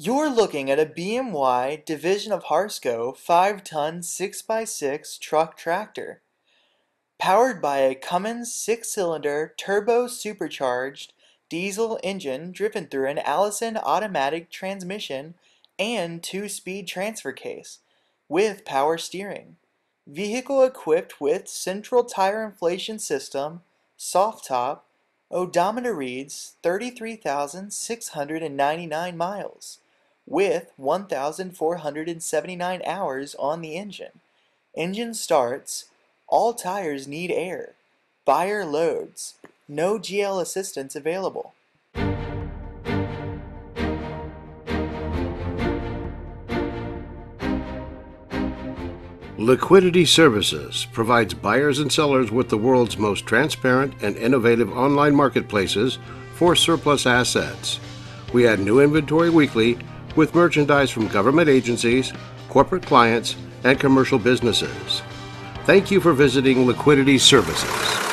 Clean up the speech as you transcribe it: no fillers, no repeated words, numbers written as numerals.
You're looking at a BMY division of Harsco 5-ton 6x6 truck tractor, powered by a Cummins 6-cylinder turbo supercharged diesel engine driven through an Allison automatic transmission and 2-speed transfer case with power steering. Vehicle equipped with central tire inflation system, soft top, odometer reads 33,699 miles. With 1,479 hours on the engine. Engine starts, all tires need air, buyer loads, no GL assistance available. Liquidity Services provides buyers and sellers with the world's most transparent and innovative online marketplaces for surplus assets. We add new inventory weekly with merchandise from government agencies, corporate clients, and commercial businesses. Thank you for visiting Liquidity Services.